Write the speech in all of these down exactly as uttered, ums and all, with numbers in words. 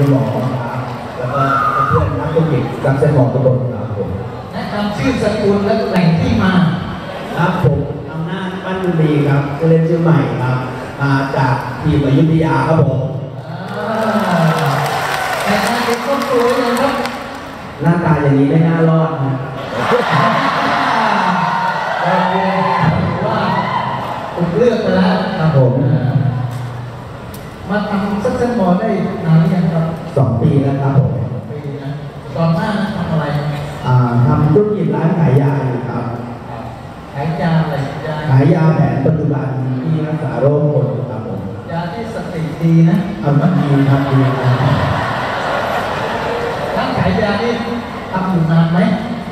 คุณหมอแล้วก็เพื่อนนักธุรกิจการเส้นหมอกระโดดครับผมแนะนำชื่อสกุลและแหล่งที่มาครับผมอำนาจปั้นบุรีครับเล่นชื่อใหม่ครับมาจากทีมอยุธยาครับผมแต่หน้าเป็นคนสวยนะครับหน้าตาอย่างนี้ไม่น่ารอดนะว่าผมเลือกไปแล้วครับผมมาทำสักชั้นหมอได้นานหรือยังครับสองปีแล้วครับผมปีนะตอนหน้าทำอะไรอ่าทำธุรกิจร้านขายยาอยู่ครับขายยาอะไรยาขายยาแผนปัจจุบันที่รักษาโรคหมดครับผมยาที่สติดีนะทำมันดีทำดีนะร้านขายยานี่ทำอยู่นานไหม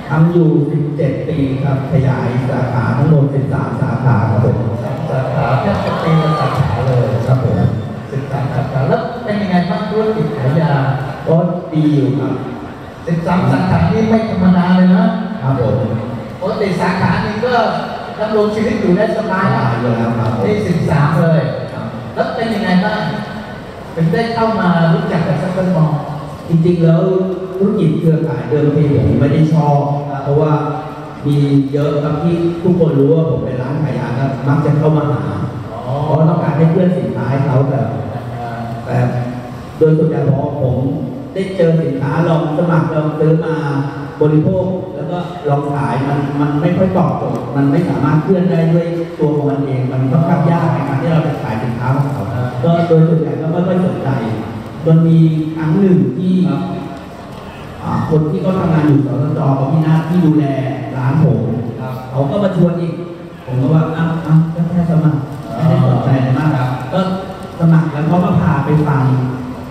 ทำอยู่สิบเจ็ดปีครับขยายสาขาทั้งหมดเป็นสามสาขาครับผมสาขาแค่สิบปีเป็นสาขาเลยครับผมสิบสามสาขาแล้วเป็นยังไงบ้างธุรกิจขายยาก็ดีอยู่ครับสิบสามสาขานี่ไม่ธรรมดาเลยนะครับผมปกติสาขานี้ก็ดำรงชีวิตอยู่ได้สบายนะที่สิบสามเลยแล้วเป็นยังไงบ้างถึงได้เข้ามารู้จักกับซักเซนหมอจริงๆแล้วธุรกิจเครือข่ายเดิมทีผมไม่ได้ชอบเพราะว่ามีเยอะครับที่ทุกคนรู้ว่าผมเป็นร้านขายยาครับมักจะเข้ามาหาเพราะต้องการให้เพื่อนสินค้าให้เขาแต่แต่โดยส่วนใหญ่พอผมได้เจอสินค้าลองสมัครลองซื้อมาบริโภคแล้วก็ลองขายมันมันไม่ค่อยตอบโจทย์มันไม่สามารถเคลื่อนได้ด้วยตัวของมันเองมันค่อนข้างยากในการที่เราจะขายสินค้าของเขาก็โดยส่วนใหญ่ก็ไม่ค่อยสนใจจนมีครั้งหนึ่งที่คนที่เขาทำงานอยู่สตชเขามีหน้าที่ดูแลร้านผมเขาก็มาชวนอีกผมก็ว่าอ้าวอ้าวก็แค่สมัครไม่ได้สนใจอะไรมากครับก็สมัครแล้วเขาก็พาไปฟัง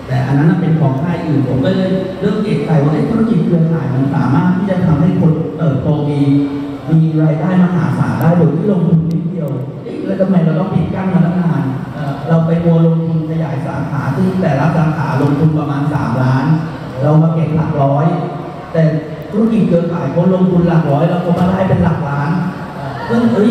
แต่อันนั้นเป็นของค่ายอื่นผมก็เลยเริ่มเอกใจว่าธุรกิจเครือข่ายมันสามารถที่จะทำให้คนเติบโตมีมีรายได้มหาศาลได้โดยที่ลงทุนนิดเดียวแล้วทำไมเราต้องปิดกั้นมาตั้งนานเราไปมัวลงทุนขยายสาขาที่แต่ละสาขาลงทุนประมาณสามล้านเรามาเก็บหลักร้อยแต่ธุรกิจเครือข่ายเขาลงทุนหลักร้อยเราก็มาได้เป็นหลักล้านซึ่งเฮ้ย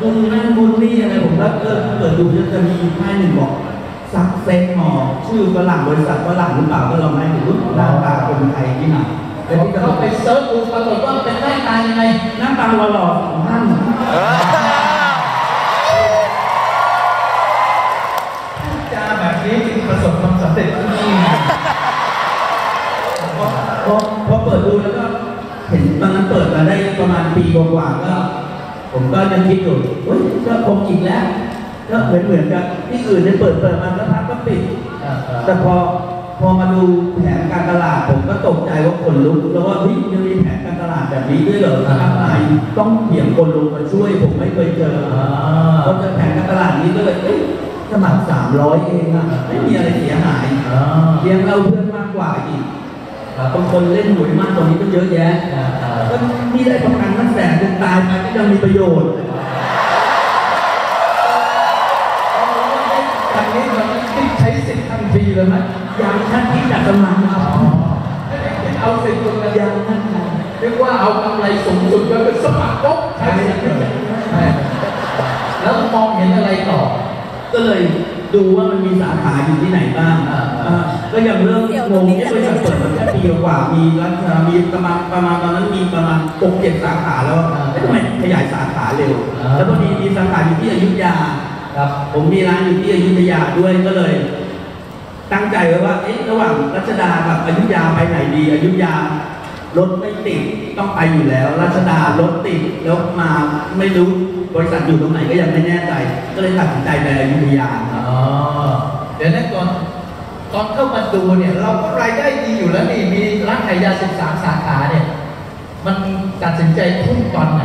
มุนนั่นมุนนี่อะไรผมก็เออเปิดดูจะจะมีค่ายหนึ่งบอกซักเซนหมอชื่อฝรั่งบริษัทฝรั่งหรือเปล่าก็ลองให้ดูหน้าตาคนไทยที่ไหนแต่ที่เราไปเซิร์ชดูปรากฏว่าเป็นหน้าตายังไงหน้าตาหล่อๆของท่านจ้าแบบนี้จึงประสบความสำเร็จที่นี่พอพอเปิดดูแล้วก็เห็นตอนนั้นเปิดมาได้ประมาณปีกว่าๆก็ผมก็ยังคิดอยู่เฮ้ยก็คงจริงแล้วก็เหมือนเหมือนกับที่อื่นเนี่ยเปิดเปิดมาแล้วพักก็ปิดแต่พอพอมาดูแผนการตลาดผมก็ตกใจว่าคนลุกแล้วว่าเฮ้ยยังมีแผนการตลาดแบบนี้ด้วยเหรอทำอะไรต้องเบี่ยงคนลงมาช่วยผมไม่เคยเจอเขาจะแผนการตลาดนี้ก็เลยสมัครสามร้อยเองอะไม่มีอะไรเสียหายเลี้ยงเราเพื่อนมากกว่าอีกบางคนเล่นหวยมากตอนนี้ก็เยอะแยะก็มีได้ประกันตั้งแสนจนตายไปก็ยังมีประโยชน์ทางนี้เราไม่ใช้สิทธิ์ทันทีเลยไหมอย่างท่านที่จัดกำลังเอาเอาสิทธิ์คนละอย่างท่านเรียกว่าเอากำไรสูงสุดก็เป็นสมัครปุ๊บใช่แล้วมองเห็นอะไรต่อก็เลยดูว่ามันมีสาขาอยู่ที่ไหนบ้างก็ยังเริ่มงงที่บริษัทเปิดมาแค่ปีกว่ามีร้านมีประมาณประมาณตอนนั้นมีประมาณหกเจ็ดสาขาแล้วทำไมขยายสาขาเร็วแล้วก็มีมีสาขาอยู่ที่อยุธยาครับผมมีร้านอยู่ที่อยุธยาด้วยก็เลยตั้งใจไว้ว่าเอ๊ะระหว่างรัชดากับอยุธยาไปไหนดีอยุธยารถไม่ติดต้องไปอยู่แล้วรัชดารถติดแล้วมาไม่รู้บริษัทอยู่ตรงไหนก็ยังไม่แน่ใจก็เลยตัดสินใจไปอยุธยาอ๋อเดี๋ยวนั้นก่อนตอนเข้ามาดูเนี่ยเราก็รายได้ดีอยู่แล้วนี่มีร้านขายยาสิบสามสาขาเนี่ยมันตัดสินใจพุ่งตอนไหน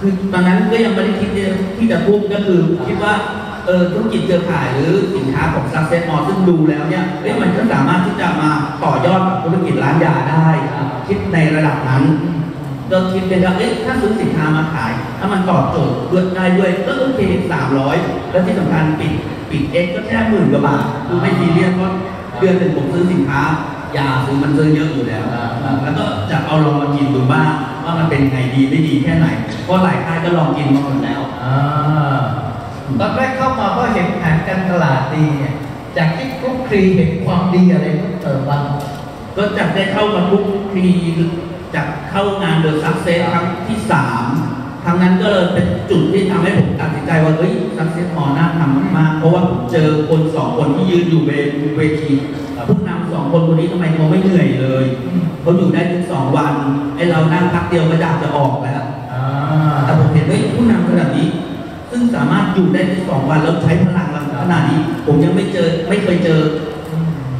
คือตอนนั้นก็ยังไม่ได้คิดที่จะพุ่งก็คือคิดว่าเออธุรกิจเครือข่ายหรือสินค้าของซักเซสมอลซึ่งดูแล้วเนี่ยเอ๊ะมันก็สามารถที่จะมา ต่อยอดธุรกิจร้านยาได้คิดในระดับนั้นเราคิดเป็นว่าเอ๊ะถ้าซื้อสินค้ามาขายถ้ามันตอบโจทย์เลือกได้ด้วยก็โอเคสามร้อยแล้วที่สำคัญปิดปิดเองก็แค่หมื่นกว่าบาทคือไม่ซีเรียสเพราะเดือนหนึ่งผมซื้อสินค้ายาซื้อมันซื้อเยอะอยู่แล้วแล้วก็จะเอาลองมากินดูบ้างว่ามันเป็นไงดีไม่ดีแค่ไหนเพราะหลายค่ายก็ลองกินมาหมดแล้วตอนแรกเข้ามาก็เห็นแผนการตลาดดีเนี่ยจากที่คุกคลีเห็นความดีอะไรเพิ่มเติมบ้างก็จากได้เข้ามาคุกคลีจากเข้างานเดอะซักเซสครั้งที่สามครั้งนั้นก็เลยเป็นจุดที่ทำให้ผมตัดสินใจว่าเฮ้ยซักเซสพอหน้าทำมากเพราะว่าผมเจอคนสองคนที่ยืนอยู่เวทีผู้นำสองคนคนนี้ทำไมเขาไม่เหนื่อยเลยเขาอยู่ได้ถึงสองวันไอเรานั่งพักเดียวก็อยากจะออกแล้วแต่ผมเห็นว่าผู้นำขนาดนี้ซึ่งสามารถอยู่ได้ถึงสองวันแล้วใช้พลังขนาดนี้ผมยังไม่เจอไม่เคยเจอ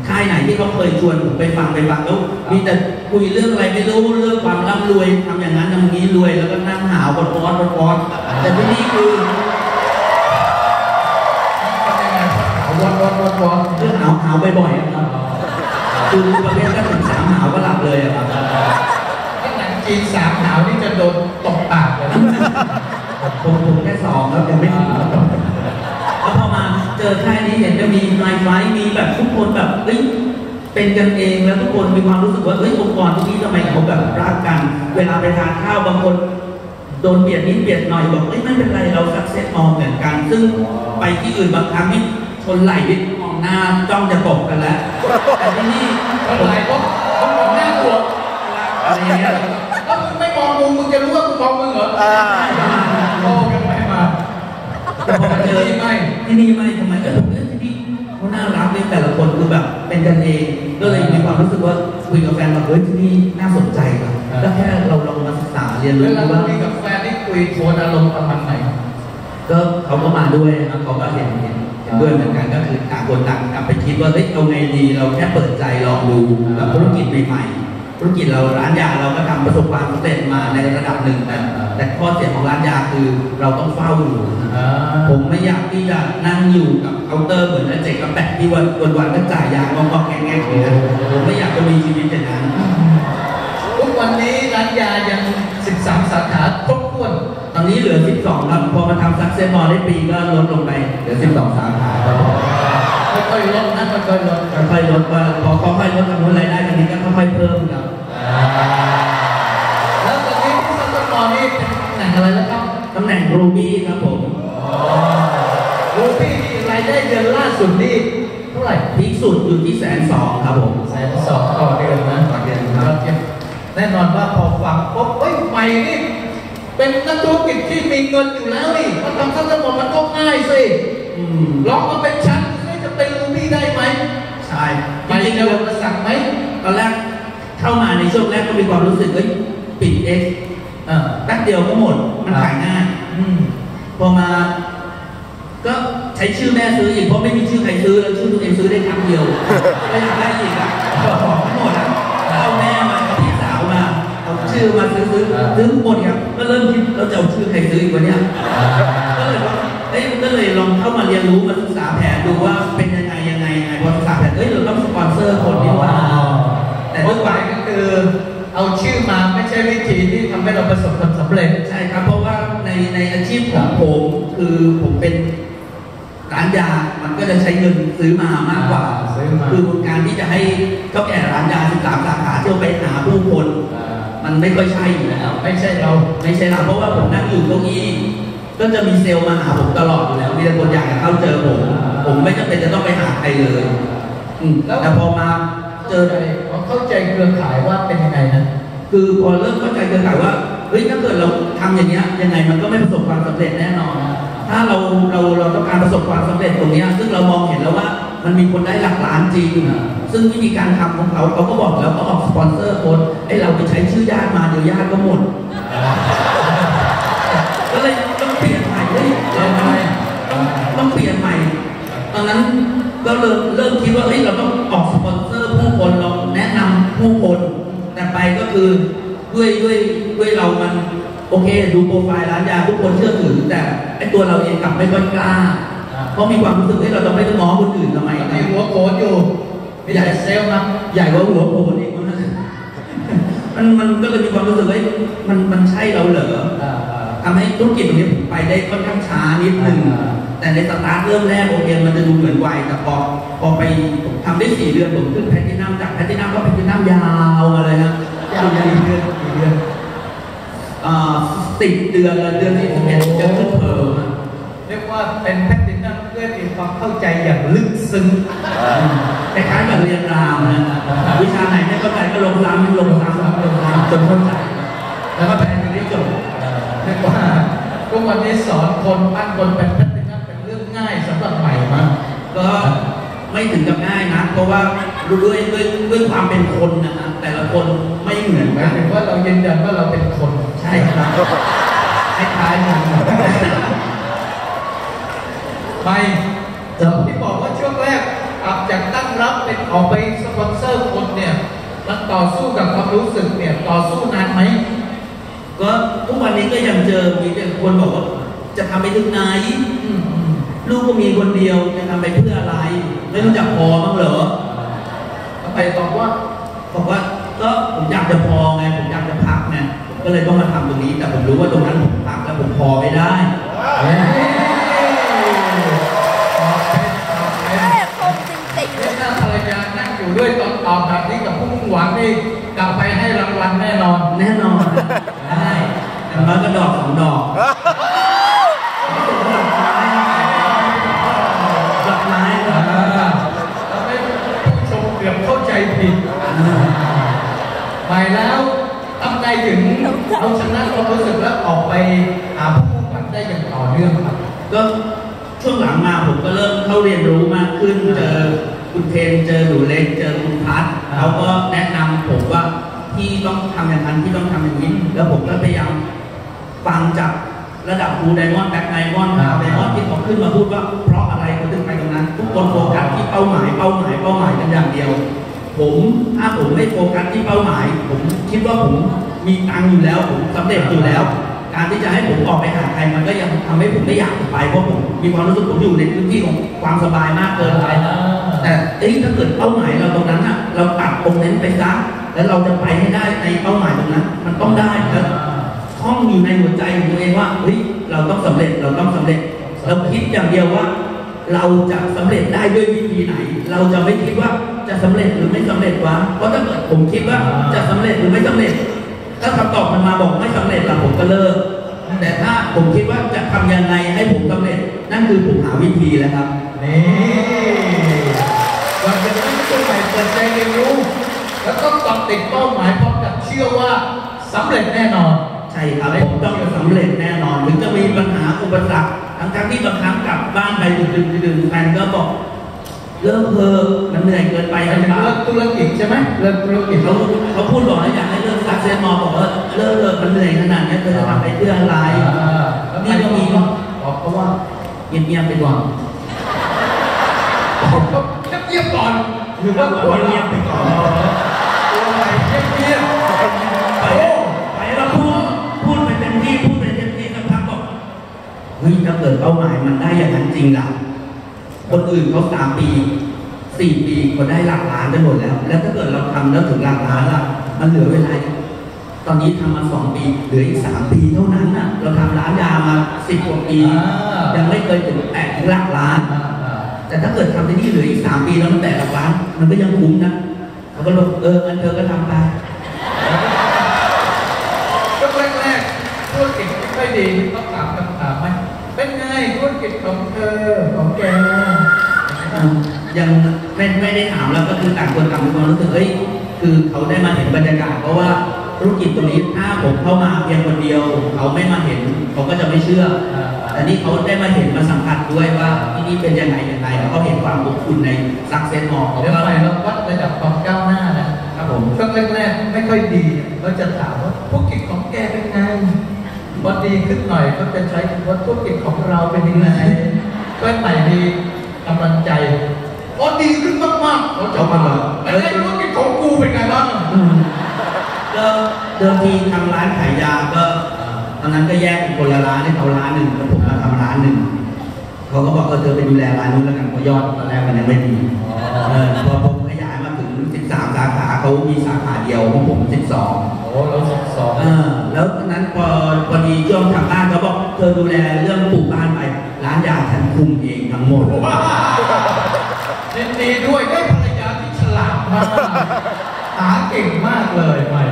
ค่ายไหนที่เขาเคยชวนผมไปฟังไปฟังแล้วมีแต่คุยเรื่องอะไรไม่รู้เรื่องความร่ำรวยทำอย่างนั้นทำอย่างนี้รวยแล้วก็นั่งหาวปอดปอดปอดแต่ที่นี่คือวอนวอนวอนวอนเรื่องหาวหาวบ่อยๆครับคือประเภทก็ถึงสามหาวก็หลับเลยอะครับไอ้หนังจีนสามหาวนี่จะโดนตบปากเลยผมผมแค่สองแล้วยังไม่ถึงแล้วพอมาเจอค่ายนี้เห็นก็มีไลฟ์ไฟมีแบบทุกคนแบบเอ้ยเป็นกันเองแล้วทุกคนมีความรู้สึกว่าเอ้ยองค์กรที่นี่ทำไมเขาแบบรักกันเวลาไปทานข้าวบางคนโดนเบียดนิดเบียดหน่อยบอกเอ้ยไม่เป็นไรเราสักเซสมองเหมือนกันซึ่งไปที่อื่นบางครั้งนี่คนไหลนิดมองหน้าจ้องจะตบกันแล้วแต่ที่นี่คนไหลก็มองหน้าตบอะไรเงี้ยแล้วมึงไม่มองมึงมึงจะรู้ว่ากูมองมึงเหรอโอ้ยังไม่มาแต่พอมาเจอที่ไม่ที่นี่ไม่ทำไมเออที่นี่เขาน่ารักเลยแต่ละคนคือแบบเป็นกันเองก็เลยมีความรู้สึกว่าคุยกับแฟนแบบเฮ้ยที่นี่น่าสนใจครับแล้วแค่เราลองมาศึกษาเรียนรู้ว่าคุยกับแฟนนี่คุยโทนอารมณ์ประมาณไหนก็เขาก็มาด้วยครับเขาก็เห็นเห็นด้วยเหมือนกันก็คือต่างคนต่างกลับไปคิดว่าเฮ้ยเอาไงดีเราแค่เปิดใจลองดูแบบธุรกิจใหม่ๆธุรกิจเราร้านยาเราก็ทำประสบความสำเร็จมาในระดับหนึ่งแต่แต่ข้อเสียของร้านยาคือเราต้องเฝ้าอยู่ผมไม่อยากที่จะนั่งอยู่กับเคาน์เตอร์เหมือนอาเจกกับแปะที่วันวันก็จ่ายยาก็ก็แง่แง่เลยนะผมไม่อยากจะมีชีวิตอย่างนั้นทุกวันนี้ร้านยายังสิบสามสาขาครบถ้วนตอนนี้เหลือสิบสองครับพอมาทำซักเซสมอลได้ปีก็ลดลงไปเหลือสิบสองสาขาครับค่อยๆลดนะค่อยๆลดค่อยๆลดว่าพอค่อยๆลดจำนวนรายได้กันนี้ก็ค่อยๆเพิ่มครับแล้วตอนนี้ซักเซสมอลนี่เป็นตำแหน่งอะไรแล้วครับตำแหน่งรูบี้ครับผมรูบี้ที่รายได้เดือนล่าสุดนี่เท่าไหร่พีคสุดอยู่ที่แสนสองครับผมแสนสองต่อเดือนนะต่อเดือนครับแน่นอนว่าพอฟังปุ๊บเฮ้ยใหม่นี่เป็นนักธุรกิจที่มีเงินอยู่แล้วนี่มันทำซักเซสมอลมันก็ง่ายสิลองมาเป็นชั้นไม่จะเป็นรูบี้ได้ไหมใช่ไปเดินมาสั่งไหมตอนแรกเข้ามาในช่วงแรกก็มีความรู้สึกเฮ้ยปิดเอ็กซ์ตั้งเดียวก็หมดมันขายง่ายพอมาก็ใช้ชื่อแม่ซื้ออีกเพราะไม่มีชื่อใครซื้อแล้วชื่อตัวเองซื้อได้ครั้งเดียวไม่อยากได้อีกอ่ะของทั้งหมดอ่ะเอาแม่มาพี่สาวมาเอาชื่อมาซื้อซื้อซื้อหมดครับก็เริ่มคิดเราจะเอาชื่อใครซื้ออีกวะเนี่ยก็เลยว่าเอ้ยก็เลยลองเข้ามาเรียนรู้มาศึกษาแผนดูว่าเป็นยังไงยังไงไงพอศึกษาแผนเอ้ยเราต้องสปอนเซอร์คนนี้ว่าแต่ด้วยความก็คือเอาชื่อมาไม่ใช่วิธีที่ทำให้เราประสบความสำเร็จใช่ครับเพราะว่าในในอาชีพของผมคือผมเป็นร้านยามันก็จะใช้เงินซื้อมามากกว่าคือการที่จะให้เจ้าแก่ร้านยาสิบสามสาขาเที่ยวไปหาผู้คนมันไม่ค่อยใช่อยู่แล้วไม่ใช่เราไม่ใช่เราเพราะว่าผมนั่งอยู่ตรงนี้ก็จะมีเซลล์มาหาผมตลอดอยู่แล้วมีแต่คนอยากเข้าเจอผมผมไม่จำเป็นจะต้องไปหาใครเลยแต่พอมาเจออะไรเข้าใจเครือข่ายว่าเป็นยังไงนะคือพอเริ่มเข้าใจเครือข่ายว่าเฮ้ยถ้าเกิดเราทำอย่างเนี้ยยังไงมันก็ไม่ประสบความสำเร็จแน่นอนถ้าเราเราเราต้องการประสบความสำเร็จตรงนี้ซึ่งเรามองเห็นแล้วว่ามันมีคนได้หลักล้านจริงซึ่งวิธีการทำของเขาเขาก็บอกแล้วก็ออกสปอนเซอร์โค้ดไอ้เราไปใช้ชื่อญาติมาเดี๋ยวญาติก็หมดก็เลยต้องเปลี่ยนใหม่เลยต้องเปลี่ยนใหม่ตอนนั้นก็เริ่มเริ่มคิดว่าเฮ้ยเราต้องออกสปอนเซอร์ผู้คนเราแนะนำผู้คนแต่ไปก็คือด้วยด้วยด้วยเรามันโอเคดูโปรไฟล์ร้านยาทุกคนเชื่อถือแต่ไอตัวเราเองกลับไม่ค่อยกล้าเพราะมีความรู้สึกว่าเราจะไม่ต้องง้อคนอื่นทำไมมีหัวโขนอยู่มี ใหญ่เซลล์นะใหญ่กว่าหัวผมอีกนะมันมันก็เลยมีความรู้สึกว่ามันมันใช่เราเหรอทำให้ธุรกิจตรงนี้ไปได้ค่อนข้างช้านิดหนึ่งแต่ในสตาร์ทเริ่มแรกโอเคมันจะดูเหมือนไวแต่พอพอไปทำได้สี่เดือนผมขึ้นแพลตินัมจากแพลตินัมก็แพลตินัมยาวมาเลยนะยาวกี่เดือนกี่เดือนอ่าสิบเดือนเดือนที่ผมเห็นจะขึ้นเพิ่มเรียกว่าเป็นแพลตินัมเพื่อมีความเข้าใจอย่างลึกซึ้งแต่คล้ายกับเรียนรามนะวิชาไหนไม่เข้าใจก็ลงล้ำลงล้ำลงล้ำจนเข้าใจแล้วก็ไปถึงได้จบเรียกว่าก็วันนี้สอนคนปั้นคนเป็นแพลตินัมเป็นเรื่องง่ายสำหรับใหม่มากก็ไม่ถึงกับง่ายนะเพราะว่าด้วยด้วยด้วยความเป็นคนนะแต่ละคนไม่เหมือนกันเพราะเรายืนยันว่าเราเป็นคนใช่ครับคล้ายๆกันไปเดี๋ยวที่บอกว่าช่วงแรกอับจากตั้งรับเป็นออกไปสปอนเซอร์คนเนี่ยมันต่อสู้กับความรู้สึกเนี่ยต่อสู้นานไหมก็ทุกวันนี้ก็ยังเจอมีแต่คนบอกว่าจะทำไปถึงไหนลูกก็มีคนเดียวจะทำไปเพื่ออะไรไม่รู้จักพอมั้งเหรอไปบอกว่าบอกว่าก็ผมอยากจะพอไงผมอยากจะพักเนี่ยก็เลยต้องมาทำตรงนี้แต่ผมรู้ว่าตรงนั้นผมพักแล้วผมพอไม่ได้ด้วยตอนตอบแบบนี้กับผู้มุ่งหวังนี่กลับไปให้รางวัลแน่นอนแน่นอนใช่แต่มันก็ดอกสองดอกดอกไม้ดอกไม้ทำให้ผู้ชมเกือบเข้าใจผิดไปแล้วตั้งใจถึงเอาชนะความรู้สึกแล้วออกไปหาผู้มุ่งหวังได้อย่างต่อเนื่องครับก็ช่วงหลังมาผมก็เริ่มเข้าเรียนรู้มากขึ้นเจอคุณเทนเจอหนูเล็กเจอคุณพัดเขาก็แนะนำผมว่าที่ต้องทำอย่างนั้นที่ต้องทำอย่างนี้แล้วผมก็พยายามฟังจากระดับบูไดมอนด์แบ็คไดมอนด์พาไดมอนด์ที่เขาขึ้นมาพูดว่าเพราะอะไรเขาถึงไปตรงนั้นทุกคนโฟกัสที่เป้าหมายเป้าหมายเป้าหมายกันอย่างเดียวผมถ้าผมไม่โฟกัสที่เป้าหมายผมคิดว่าผมมีตังอยู่แล้วผมสำเร็จอยู่แล้วการที่จะให้ผมออกไปหาใครมันก็ยังทำให้ผมไม่อยากไปเพราะผมมีความรู้สึกผมอยู่ในพื้นที่ของความสบายมากเกินไปแต่ถ้าเกิดเป้าหมายเราตรงนั้นอ่ะเราตัดตรงนั้นไปซะแล้วเราจะไปให้ได้ในเป้าหมายตรงนั้นมันต้องได้ครับท่องอยู่ในหัวใจของตัวเองว่าเฮ้ยเราต้องสำเร็จเราต้องสำเร็จเราคิดอย่างเดียวว่าเราจะสำเร็จได้ด้วยวิธีไหนเราจะไม่คิดว่าจะสำเร็จหรือไม่สำเร็จวะเพราะถ้าเกิดผมคิดว่าจะสำเร็จหรือไม่สำเร็จถ้าคำตอบมันมาบอกไม่สำเร็จเราผมก็เลิกแต่ถ้าผมคิดว่าจะทำยังไงให้ผมสำเร็จนั่นคือผมหาวิธีแล้วครับนี่วันนี้ต้องไปเปิดใจเรียนรู้แล้วก็ตอบติดเป้าหมายพร้อมกับเชื่อว่าสำเร็จแน่นอนใช่ครับผมต้องสำเร็จแน่นอนถึงจะมีปัญหาอุปสรรคทั้งๆที่บางครั้งกลับบ้านไปดึกๆดื่นๆแฟนก็บอกเลิกเถอะมันเหนื่อยเกินไปนะเลิกธุรกิจใช่ไหมเลิกธุรกิจเขาเขาพูดบอกนะอยากให้เลิกซักเซนมอบอกว่าเลิกเลิกมันเหนื่อยขนาดนี้เธอจะทำไปเพื่ออะไรนี่ก็มีบอกเขาว่าเงียบๆไปก่อนเงียบก่อนหรือว่าควรเงียบไปก่อนตัวไหนเงียบเงียบไปไปแล้วพูดพูดไปเต็มที่พูดไปเต็มที่ทั้งทั้งบอกเฮ้ยถ้าเกิดเป้าหมายมันได้อย่างนั้นจริงล่ะคนอื่นเขาสามปีสี่ปีเขาได้หลักล้านไปหมดแล้วแล้วถ้าเกิดเราทำแล้วถึงหลักล้านล่ะมันเหลือเวลาตอนนี้ทำมาสองปีเหลืออีกสามปีเท่านั้นน่ะเราทำร้านยามาสิบกว่าปียังไม่เคยถึงแตะถึงหลักล้านแต่ถ้าเกิดทำที่นี่เหลืออีกสามปีแล้วแต่ละร้านมันก็ยังคุ้มนะเขาก็ลงเอออันเธอก็ทำไปช่วงแรกๆธุรกิจไม่ค่อยดีต้องถามคำถามไหมเป็นไงธุรกิจของเธอของแกยังไม่ไม่ได้ถามแล้วก็คือต่างคนต่างมีความรู้สึกเอ้ยคือเขาได้มาเห็นบรรยากาศเพราะว่าธุรกิจตรงนี้ถ้าผมเข้ามาเพียงคนเดียวเขาไม่มาเห็นเขาก็จะไม่เชื่อแต่นี่เขาได้มาเห็นมาสัมผัสด้วยว่าที่นี่เป็นยังไงยังไงแล้วก็เห็นความอบอุ่นในซักเซนมอลเรื่องอะไรแล้ววัดระดับความก้าวหน้านะครับผมช่วงแรกๆไม่ค่อยดีก็จะถามว่าธุรกิจของแกเป็นไงพอดีขึ้นหน่อยก็จะใช้คำว่าธุรกิจของเราเป็นยังไงก็ใหม่ดีกำลังใจพอดีขึ้นมากๆเขาจะมาแต่ได้ธุรกิจของกูเป็นไงบ้างก็เดิมทีทำร้านขายยาก็ตอนนั้นก็แยกคนละร้านให้เขาร้านหนึ่งแล้วผมมาทำร้านหนึ่งเขาก็บอกเออเธอไปดูแลร้านนู้นแล้วกันเพราะยอดตอนแรกมันยังไม่ดีพอผมขยายมา สิบสามสาขาเขามีสาขาเดียวของผมสิบสองโอ้แล้วสิบสองเออแล้วนั้นพอพอดีช่วงทางบ้านเขาบอกเธอดูแลเรื่องปลูกบ้านไปร้านยาฉันคุมเองทั้งหมดยินดีด้วยได้ภรรยาที่ฉลาดมากหาเก่งมากเลยใหม่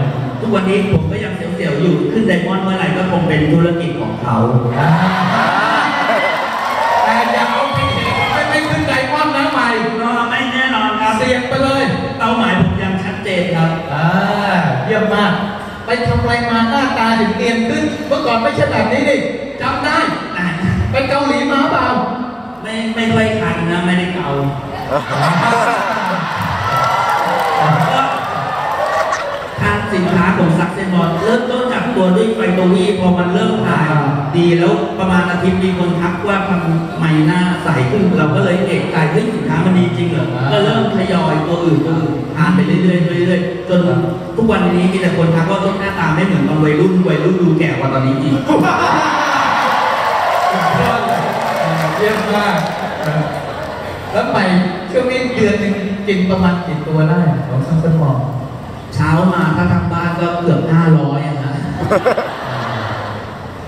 ทุกวันนี้ผมก็ยังเสี่ยวๆอยู่ขึ้นไดมอนด์เมื่อไหร่ก็คงเป็นธุรกิจของเขาแต่อย่าเอาไปเสี่ยงไม่ไม่ขึ้นไดมอนด์นะใหม่ไม่แน่นอนครับเสี่ยงไปเลยเป้าหมายผมยังชัดเจนครับอ่าเยี่ยมมากไปทำอะไรมาหน้าตาถึงเนียนขึ้นเมื่อก่อนไม่ใช่แบบนี้ดิจำได้ไปเกาหลีมาเปล่าไม่ไม่ค่อยขันนะไม่ได้เกาทางสินค้าของซักเซนบอลเริ่มต้นจากตัวด้วยไฟตัวนี้พอมันเริ่มถ่ายดีแล้วประมาณอาทิตย์มีคนทักว่าทำไมหน้าใสขึ้นเราก็เลยเอกใจเฮ้ยสินค้ามันดีจริงเหรอก็เริ่มทยอยตัวอื่นตัวอื่นทานไปเรื่อยๆเรื่อยๆจนทุกวันนี้มีแต่คนทักว่าหน้าตาไม่เหมือนตอนวัยรุ่นวัยรุ่นดูแก่กว่าตอนนี้อีกเยี่ยมมากแล้วไปช่วงนี้เดือนหนึ่งกินประมาณกี่ตัวได้ของซักเซนบอลเช้ามาถ้าทำบ้านก็เกือบห้าร้อยอะนะ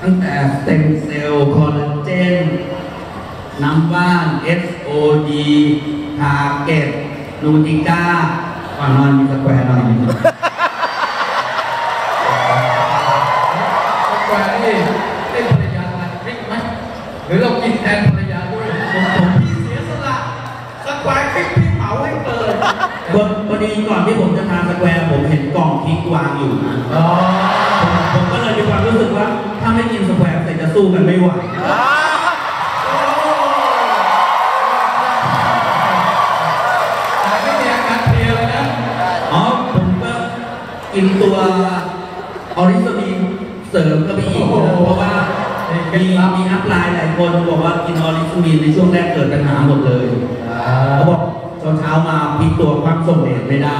ตั้งแต่สเต็มเซลล์คอลลาเจนน้ำว่าน เอส โอ ดี ทาเก็ตนูติก้าก่อนนอนมีสแควร์หน่อยสแควร์นี่ได้ภรรยาอะไรพริกไหมหรือเรากินแทนภรรยาด้วยผมพี่เสียสละสแควร์พริกพี่เผาให้เปิดพอดีก่อนที่ผมจะทานสแควร์ผมเห็นกล่องพริกวางอยู่ผมก็เลยมีความรู้สึกว่าถ้าไม่กินสแควร์แต่จะสู้กันไม่ไหวกินตัวออริซามีเสริมก็ไม่อีกเพราะว่ามีมีอัพไลน์หลายคนบอกว่ากินออริซามีในช่วงแรกเกิดปัญหาหมดเลยเขาบอกตอนเช้ามาพลิกตัวควักส่งเดชไม่ได้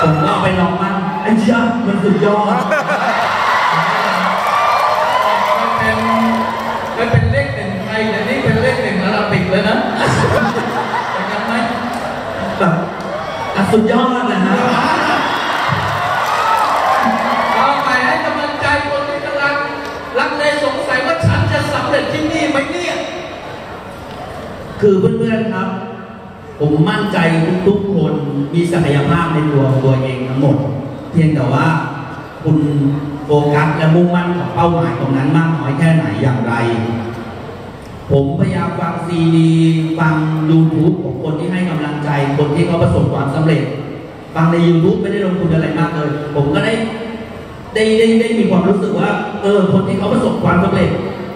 ผมก็ไปลองมันไอ้เชี่ยมันสุดยอดมันเป็นมันเป็นเลขหนึ่งไทยแต่นี่เป็นเลขหนึ่งอาราบิกเลยนะเป็นยังไงสุดยอดนะฮะเอาไปให้กำลังใจคนที่กำลังลังเลสงสัยว่าฉันจะสำเร็จที่นี่ไหมเนี่ยคือเพื่อนๆครับผมมั่นใจทุกๆคนมีศักยภาพในตัวตัวเองทั้งหมดเพียงแต่ว่าคุณโฟกัสและมุ่งมั่นกับเป้าหมายตรงนั้นมากน้อยแค่ไหนอย่างไรผมพยายามฟังซีดีฟังยูทูบของคนที่ให้กำลังใจคนที่เขาประสบความสำเร็จฟังในยูทูบไม่ได้ลงทุนอะไรมากเลยผมก็ได้ได้ได้ได้มีความรู้สึกว่าเออคนที่เขาประสบความสำเร็จ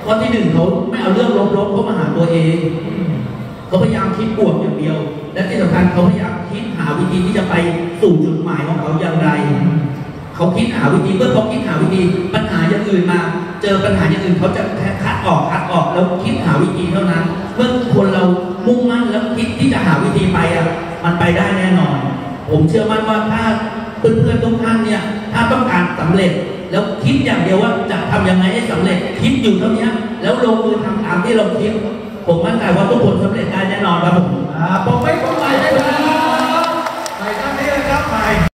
ข้อที่หนึ่งเขาไม่เอาเรื่องลบๆเขามาหาตัวเองเขาพยายามคิดบวกอย่างเดียวและที่สำคัญเขาพยายามคิดหาวิธีที่จะไปสู่จุดหมายของเขาอย่างไรเขาคิดหาวิธีเมื่อเขาคิดหาวิธีปัญหาอย่างอื่นมาเจอปัญหาอย่างอื่นเขาจะคัดออกคัดออกแล้วคิดหาวิธีเท่านั้นเมื่อคนเรามุ่งมั่นแล้วคิดที่จะหาวิธีไปอ่ะมันไปได้แน่นอนผมเชื่อมั่นว่าถ้าเพื่อนๆทุกท่านเนี่ยถ้าต้องการสำเร็จแล้วคิดอย่างเดียวว่าจะทำยังไงให้สำเร็จคิดอยู่เท่านี้แล้วลงมือทำตามที่เราคิดผมมั่นใจว่าทุกคนสำเร็จได้แน่นอนครับผมผมไม่ต้องไปไม่ต้องไปทำนี้นะครับไป